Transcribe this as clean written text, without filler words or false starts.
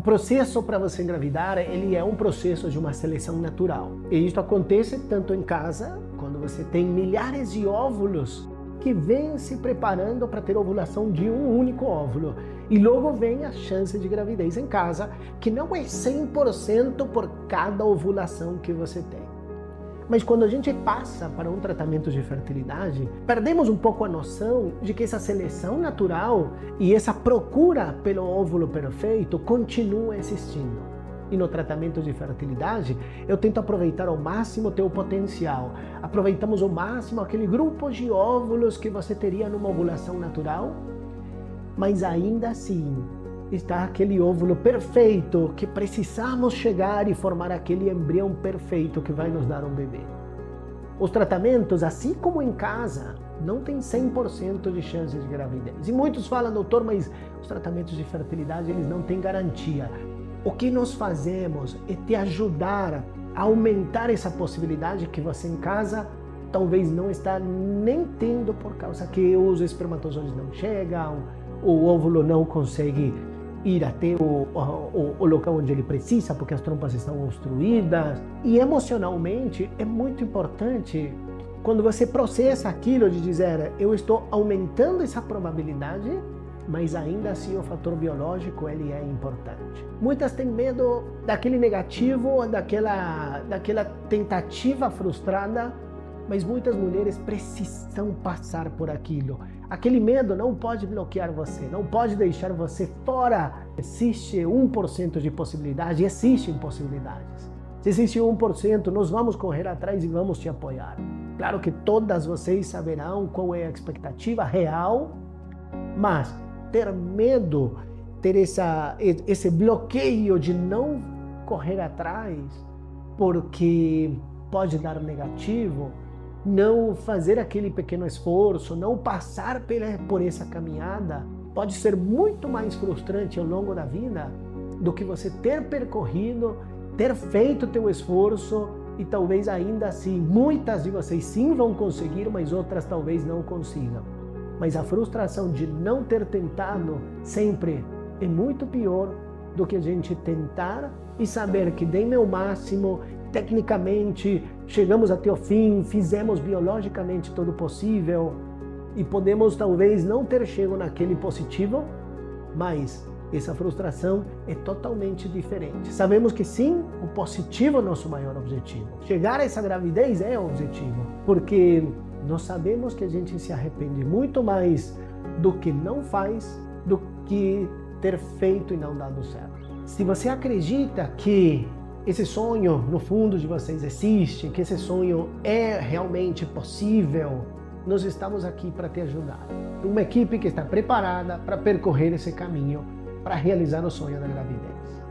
O processo para você engravidar, ele é um processo de uma seleção natural. E isso acontece tanto em casa, quando você tem milhares de óvulos que vêm se preparando para ter ovulação de um único óvulo. E logo vem a chance de gravidez em casa, que não é 100% por cada ovulação que você tem. Mas quando a gente passa para um tratamento de fertilidade, perdemos um pouco a noção de que essa seleção natural e essa procura pelo óvulo perfeito continua existindo. E no tratamento de fertilidade, eu tento aproveitar ao máximo o teu potencial. Aproveitamos ao máximo aquele grupo de óvulos que você teria numa ovulação natural, mas ainda assim está aquele óvulo perfeito que precisamos chegar e formar aquele embrião perfeito que vai nos dar um bebê. Os tratamentos, assim como em casa, não tem 100% de chance de gravidez. E muitos falam, doutor, mas os tratamentos de fertilidade eles não têm garantia. O que nós fazemos é te ajudar a aumentar essa possibilidade que você em casa talvez não está nem tendo por causa que os espermatozoides não chegam, o óvulo não consegue ir até o local onde ele precisa, porque as trompas estão obstruídas. E emocionalmente é muito importante quando você processa aquilo de dizer eu estou aumentando essa probabilidade, mas ainda assim o fator biológico ele é importante. Muitas têm medo daquele negativo, daquela tentativa frustrada, mas muitas mulheres precisam passar por aquilo. Aquele medo não pode bloquear você, não pode deixar você fora. Existe 1% de possibilidade, existem possibilidades. Se existe 1%, nós vamos correr atrás e vamos te apoiar. Claro que todas vocês saberão qual é a expectativa real, mas ter medo, ter esse bloqueio de não correr atrás, porque pode dar negativo, não fazer aquele pequeno esforço, não passar por essa caminhada, pode ser muito mais frustrante ao longo da vida do que você ter percorrido, ter feito teu esforço e talvez ainda assim, muitas de vocês sim vão conseguir, mas outras talvez não consigam. Mas a frustração de não ter tentado sempre é muito pior do que a gente tentar e saber que dei meu máximo, tecnicamente, chegamos até o fim, fizemos biologicamente todo possível e podemos talvez não ter chegado naquele positivo, mas essa frustração é totalmente diferente. Sabemos que sim, o positivo é o nosso maior objetivo. Chegar a essa gravidez é o objetivo, porque nós sabemos que a gente se arrepende muito mais do que não faz, do que ter feito e não dado certo. Se você acredita que esse sonho no fundo de vocês existe, que esse sonho é realmente possível, nós estamos aqui para te ajudar. Uma equipe que está preparada para percorrer esse caminho, para realizar o sonho da gravidez.